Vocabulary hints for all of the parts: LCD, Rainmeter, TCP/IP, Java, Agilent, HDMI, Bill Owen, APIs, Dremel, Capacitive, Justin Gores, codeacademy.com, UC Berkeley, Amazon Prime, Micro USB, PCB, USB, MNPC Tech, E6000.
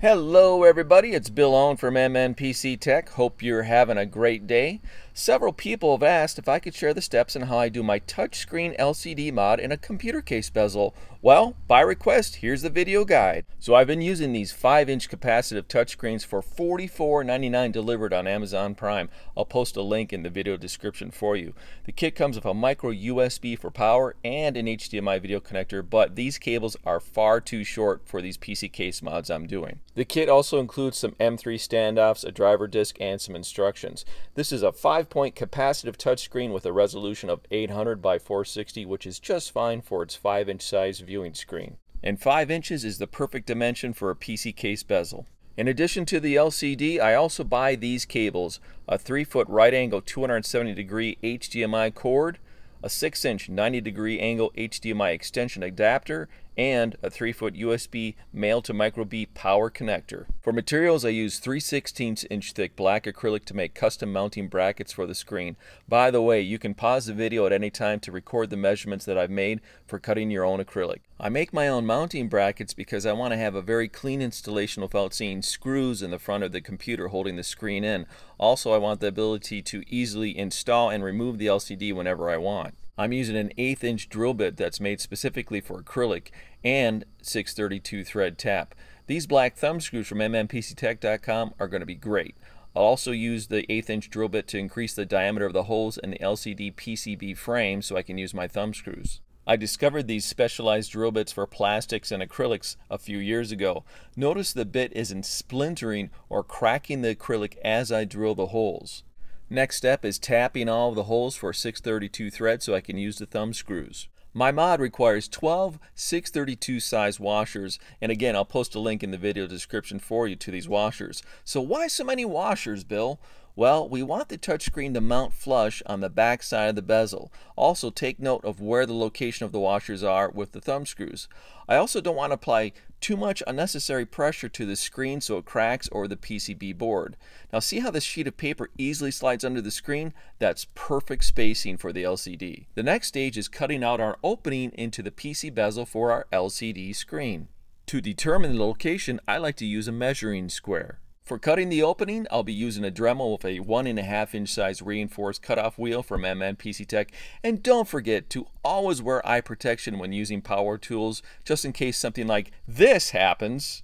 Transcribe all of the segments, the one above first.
Hello everybody, it's Bill Owen from MNPC Tech. Hope you're having a great day. Several people have asked if I could share the steps on how I do my touchscreen LCD mod in a computer case bezel. Well, by request, here's the video guide. So I've been using these 5-inch capacitive touchscreens for $44.99 delivered on Amazon Prime. I'll post a link in the video description for you. The kit comes with a micro USB for power and an HDMI video connector, but these cables are far too short for these PC case mods I'm doing. The kit also includes some M3 standoffs, a driver disc, and some instructions. This is a 5-point capacitive touchscreen with a resolution of 800 by 460, which is just fine for its 5-inch size viewing screen. And 5 inches is the perfect dimension for a PC case bezel. In addition to the LCD, I also buy these cables, a 3-foot right angle 270 degree HDMI cord, a 6-inch 90 degree angle HDMI extension adapter, and a 3-foot USB male to micro B power connector. For materials, I use 3/16-inch thick black acrylic to make custom mounting brackets for the screen. By the way, you can pause the video at any time to record the measurements that I've made for cutting your own acrylic. I make my own mounting brackets because I want to have a very clean installation without seeing screws in the front of the computer holding the screen in. Also, I want the ability to easily install and remove the LCD whenever I want. I'm using an 1/8-inch drill bit that's made specifically for acrylic and 632 thread tap. These black thumb screws from MNPCTech.com are going to be great. I'll also use the 1/8-inch drill bit to increase the diameter of the holes in the LCD PCB frame so I can use my thumb screws. I discovered these specialized drill bits for plastics and acrylics a few years ago. Notice the bit isn't splintering or cracking the acrylic as I drill the holes. Next step is tapping all of the holes for 632 thread so I can use the thumb screws. My mod requires 12 632 size washers, and again, I'll post a link in the video description for you to these washers. So why so many washers, Bill? Well, we want the touchscreen to mount flush on the back side of the bezel. Also, take note of where the location of the washers are with the thumb screws. I also don't want to apply too much unnecessary pressure to the screen so it cracks or the PCB board. Now, see how this sheet of paper easily slides under the screen? That's perfect spacing for the LCD. The next stage is cutting out our opening into the PC bezel for our LCD screen. To determine the location, I like to use a measuring square. For cutting the opening, I'll be using a Dremel with a 1.5-inch size reinforced cutoff wheel from MNPC Tech. And don't forget to always wear eye protection when using power tools, just in case something like this happens.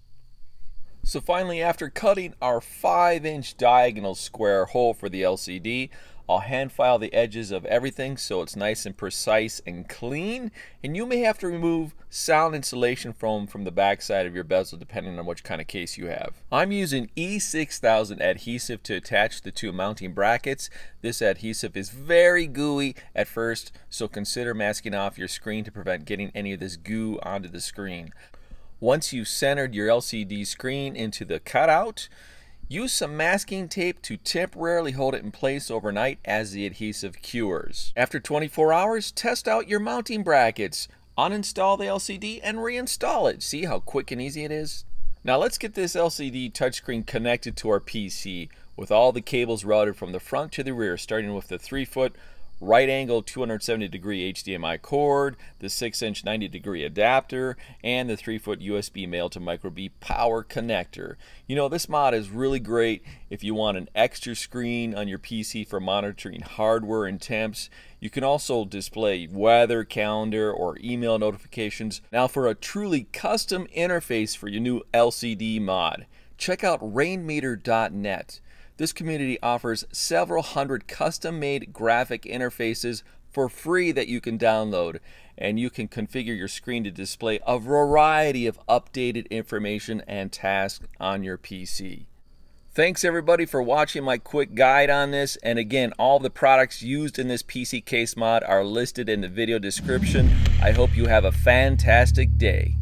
So finally, after cutting our 5-inch diagonal square hole for the LCD, I'll hand file the edges of everything so it's nice and precise and clean. And you may have to remove sound insulation foam from the back side of your bezel depending on which kind of case you have. I'm using E6000 adhesive to attach the two mounting brackets. This adhesive is very gooey at first, so consider masking off your screen to prevent getting any of this goo onto the screen. Once you've centered your LCD screen into the cutout, use some masking tape to temporarily hold it in place overnight as the adhesive cures. After 24 hours, test out your mounting brackets. Uninstall the LCD and reinstall it. See how quick and easy it is? Now let's get this LCD touchscreen connected to our PC with all the cables routed from the front to the rear, starting with the 3-foot right angle 270 degree HDMI cord, the 6-inch 90 degree adapter, and the 3-foot USB male to micro B power connector. You know, this mod is really great if you want an extra screen on your PC for monitoring hardware and temps. You can also display weather, calendar, or email notifications. Now for a truly custom interface for your new LCD mod, check out Rainmeter.net. This community offers several hundred custom-made graphic interfaces for free that you can download, and you can configure your screen to display a variety of updated information and tasks on your PC. Thanks everybody for watching my quick guide on this, and again, all the products used in this PC case mod are listed in the video description. I hope you have a fantastic day.